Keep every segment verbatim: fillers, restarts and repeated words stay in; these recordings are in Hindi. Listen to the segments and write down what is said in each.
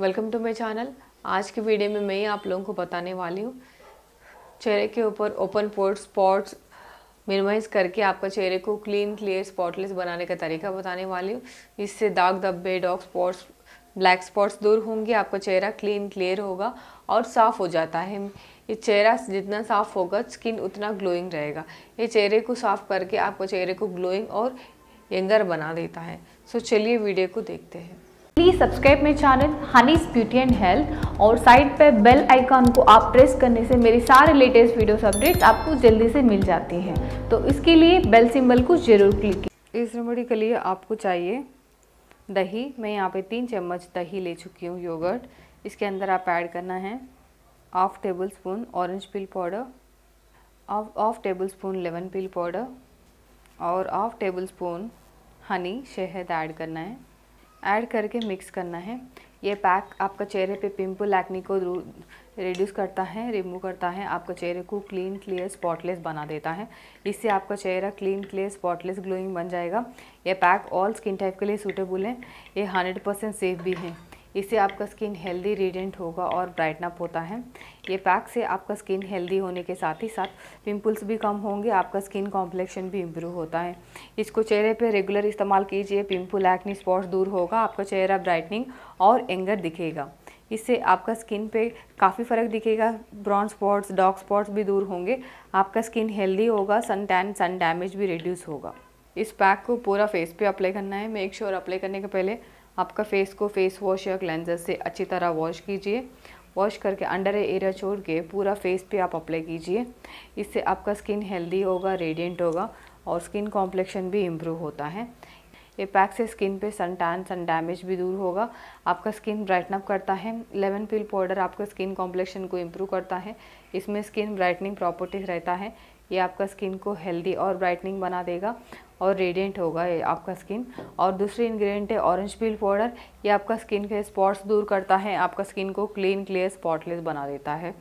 Welcome to my channel. आज की वीडियो में मैं ही आप लोगों को बताने वाली हूँ चेहरे के ऊपर ओपन पोर्ट स्पॉट्स मिनिमाइज़ करके आपका चेहरे को क्लीन क्लियर स्पॉटलेस बनाने का तरीका बताने वाली हूँ। इससे दाग धब्बे डॉग स्पॉट्स ब्लैक स्पॉट्स दूर होंगे, आपका चेहरा क्लीन क्लियर होगा और साफ़ हो जाता है। ये चेहरा जितना साफ़ होगा स्किन उतना ग्लोइंग रहेगा। ये चेहरे को साफ़ करके आपका चेहरे को ग्लोइंग और यंगर बना देता है। सो चलिए वीडियो को देखते हैं। प्लीज़ सब्सक्राइब मेरे channel Honey's beauty and health और साइड पे बेल आइकॉन को आप प्रेस करने से मेरे सारे लेटेस्ट वीडियोस अपडेट्स आपको जल्दी से मिल जाती हैं। तो इसके लिए बेल सिंबल को जरूर क्लिक कीजिए। इस रेमेडी के लिए आपको चाहिए दही। मैं यहाँ पे तीन चम्मच दही ले चुकी हूँ। योगर्ट इसके अंदर आप ऐड करना है half table spoon orange peel powder, half table spoon lemon peel powder और हाफ टेबल स्पून हनी शहद ऐड करना है। ऐड करके मिक्स करना है। ये पैक आपका चेहरे पे पिंपल एक्ने को रिड्यूस करता है, रिमूव करता है, आपका चेहरे को क्लीन क्लियर स्पॉटलेस बना देता है। इससे आपका चेहरा क्लीन क्लियर स्पॉटलेस ग्लोइंग बन जाएगा। ये पैक ऑल स्किन टाइप के लिए सूटेबल है। ये हंड्रेड परसेंट सेफ भी है। इससे आपका स्किन हेल्दी रेडिएंट होगा और ब्राइटन अप होता है। ये पैक से आपका स्किन हेल्दी होने के साथ ही साथ पिंपल्स भी कम होंगे, आपका स्किन कॉम्प्लेक्शन भी इम्प्रूव होता है। इसको चेहरे पे रेगुलर इस्तेमाल कीजिए। पिंपल एक्ने स्पॉट्स दूर होगा, आपका चेहरा ब्राइटनिंग और यंगर दिखेगा। इससे आपका स्किन पे काफ़ी फ़र्क दिखेगा। ब्राउन स्पॉट्स डार्क स्पॉट्स भी दूर होंगे, आपका स्किन हेल्दी होगा, सन टैन सन डैमेज भी रिड्यूस होगा। इस पैक को पूरा फेस पे अप्लाई करना है। मेक श्योर अप्लाई करने के पहले आपका फेस को फेस वॉश या क्लेंजर से अच्छी तरह वॉश कीजिए। वॉश करके अंडर आई एरिया छोड़ के पूरा फेस पे आप अप्लाई कीजिए। इससे आपका स्किन हेल्दी होगा, रेडिएंट होगा और स्किन कॉम्प्लेक्शन भी इम्प्रूव होता है। ये पैक से स्किन पे सन टैन सन डैमेज भी दूर होगा, आपका स्किन ब्राइटन अप करता है। लेमन पील पाउडर आपका स्किन कॉम्प्लेक्शन को इम्प्रूव करता है। इसमें स्किन ब्राइटनिंग प्रॉपर्टीज रहता है। ये आपका स्किन को हेल्दी और ब्राइटनिंग बना देगा और रेडिएंट होगा ये आपका स्किन। और दूसरी इंग्रेडिएंट है ऑरेंज पील पाउडर। ये आपका स्किन के स्पॉट्स दूर करता है, आपका स्किन को क्लीन क्लियर स्पॉटलेस बना देता है।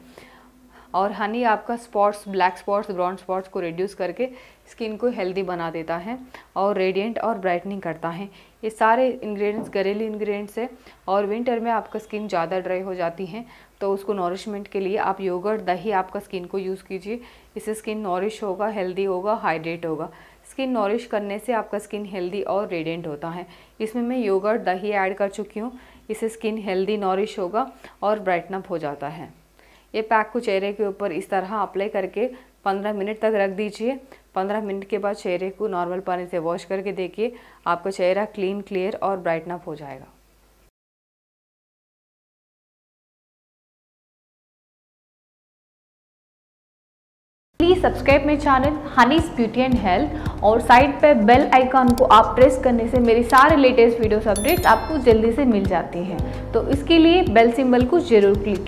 और हनी आपका spots black spots brown spots को रिड्यूस करके स्किन को हेल्दी बना देता है और रेडिएंट और ब्राइटनिंग करता है। ये सारे इंग्रेडिएंट्स घरेलू इंग्रेडिएंट्स है। और विंटर में आपका स्किन ज़्यादा ड्राई हो जाती है तो उसको नॉरिशमेंट के लिए आप योगर्ट दही आपका स्किन को यूज़ कीजिए। इससे स्किन नॉरिश होगा, हेल्दी होगा, हाइड्रेट होगा। स्किन नॉरिश करने से आपका स्किन हेल्दी और रेडिएंट होता है। इसमें मैं योगर्ट दही ऐड कर चुकी हूँ। इससे स्किन हेल्दी नॉरिश होगा और ब्राइटन अप हो जाता है। ये पैक को चेहरे के ऊपर इस तरह अप्लाई करके पंद्रह मिनट तक रख दीजिए। पंद्रह मिनट के बाद चेहरे को नॉर्मल पानी से वॉश करके देखिए, आपका चेहरा क्लीन क्लियर और ब्राइटन अप हो जाएगा। प्लीज़ सब्सक्राइब मेरे channel Honey's beauty and health और साइड पे बेल आइकॉन को आप प्रेस करने से मेरे सारे लेटेस्ट वीडियोस अपडेट्स आपको जल्दी से मिल जाती हैं। तो इसके लिए बेल सिंबल को जरूर क्लिक कीजिए।